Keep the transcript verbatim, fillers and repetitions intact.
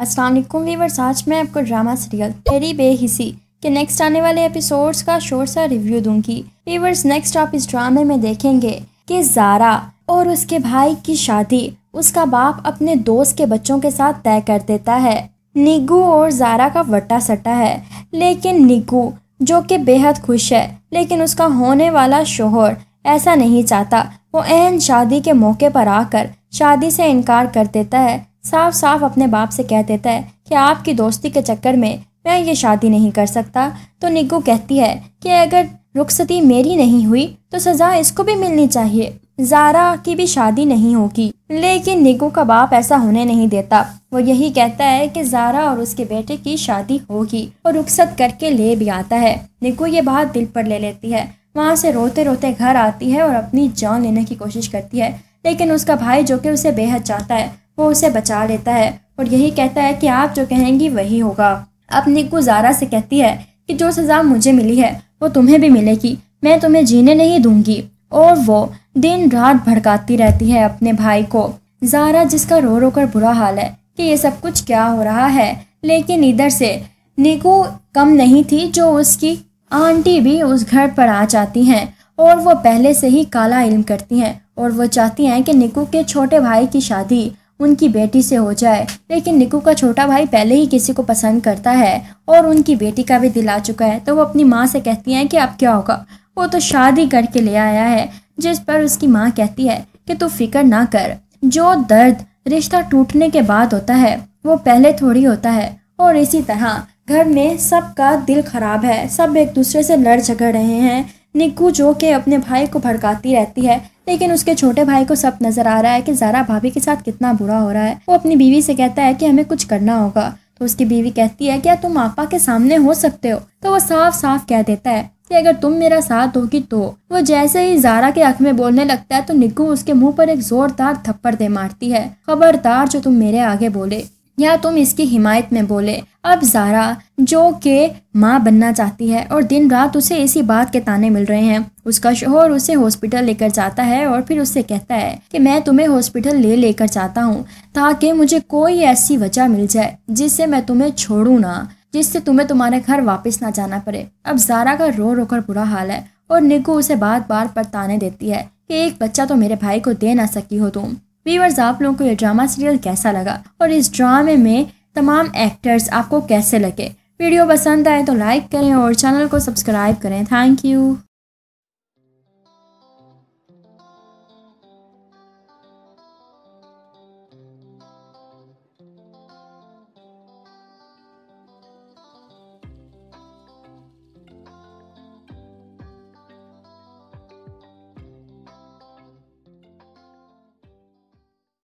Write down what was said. अस्सलाम वालेकुम व्यूअर्स, आज मैं आपको ड्रामा सीरियल तेरी बेहिसी के नेक्स्ट आने वाले एपिसोड्स का शॉर्ट सा रिव्यू दूंगी। व्यूअर्स, नेक्स्ट आप इस ड्रामे में देखेंगे कि जारा और उसके भाई की शादी उसका बाप अपने दोस्त के बच्चों के साथ तय कर देता है। निगू और जारा का वट्टा सट्टा है, लेकिन निगू जो कि बेहद खुश है, लेकिन उसका होने वाला शोहर ऐसा नहीं चाहता। वो एहन शादी के मौके पर आकर शादी से इनकार कर देता है, साफ साफ अपने बाप से कह देता है कि आपकी दोस्ती के चक्कर में मैं ये शादी नहीं कर सकता। तो निगू कहती है कि अगर रुखसती मेरी नहीं हुई तो सज़ा इसको भी मिलनी चाहिए, जारा की भी शादी नहीं होगी। लेकिन निगू का बाप ऐसा होने नहीं देता, वो यही कहता है कि जारा और उसके बेटे की शादी होगी और रुखसत करके ले भी आता है। निगू ये बात दिल पर ले लेती है, वहाँ से रोते रोते घर आती है और अपनी जान लेने की कोशिश करती है, लेकिन उसका भाई जो कि उसे बेहद चाहता है वो उसे बचा लेता है और यही कहता है कि आप जो कहेंगी वही होगा। अब निगू जारा से कहती है कि जो सज़ा मुझे मिली है वो तुम्हें भी मिलेगी, मैं तुम्हें जीने नहीं दूंगी। और वो दिन रात भड़काती रहती है अपने भाई को। जारा जिसका रो रो कर बुरा हाल है कि ये सब कुछ क्या हो रहा है, लेकिन इधर से निगू कम नहीं थी, जो उसकी आंटी भी उस घर पर आ जाती हैं और वो पहले से ही काला इल्म करती हैं और वो चाहती हैं कि निगू के छोटे भाई की शादी उनकी बेटी से हो जाए। लेकिन निगू का छोटा भाई पहले ही किसी को पसंद करता है और उनकी बेटी का भी दिल आ चुका है। तो वो अपनी माँ से कहती हैं कि अब क्या होगा, वो तो शादी करके ले आया है। जिस पर उसकी माँ कहती है कि तू फिक्र ना कर, जो दर्द रिश्ता टूटने के बाद होता है वो पहले थोड़ी होता है। और इसी तरह घर में सबका दिल खराब है, सब एक दूसरे से लड़ झगड़ रहे हैं। निगू जो के अपने भाई को भड़काती रहती है, लेकिन उसके छोटे भाई को सब नज़र आ रहा है कि जारा भाभी के साथ कितना बुरा हो रहा है। वो अपनी बीवी से कहता है कि हमें कुछ करना होगा। तो उसकी बीवी कहती है क्या तुम आपा के सामने हो सकते हो? तो वो साफ साफ कह देता है कि अगर तुम मेरा साथ दोगी तो। वो जैसे ही जारा के आँख में बोलने लगता है तो निगू उसके मुंह पर एक जोरदार थप्पड़ दे मारती है, खबरदार जो तुम मेरे आगे बोले या तुम इसकी हिमायत में बोले। अब जारा जो के माँ बनना चाहती है और दिन रात उसे इसी बात के ताने मिल रहे हैं। उसका शोहर उसे हॉस्पिटल लेकर जाता है और फिर उससे कहता है कि मैं तुम्हें हॉस्पिटल ले लेकर जाता हूँ ताकि मुझे कोई ऐसी वजह मिल जाए जिससे मैं तुम्हें छोड़ूँ ना, जिससे तुम्हें तुम्हारे घर वापस ना जाना पड़े। अब जारा का रो रो कर बुरा हाल है और निगू उसे बात बार पर ताने देती है कि एक बच्चा तो मेरे भाई को दे ना सकी हो तुम। व्यूअर्स, आप लोगों को ये ड्रामा सीरियल कैसा लगा और इस ड्रामे में तमाम एक्टर्स आपको कैसे लगे? वीडियो पसंद आए तो लाइक करें और चैनल को सब्सक्राइब करें। Thank you.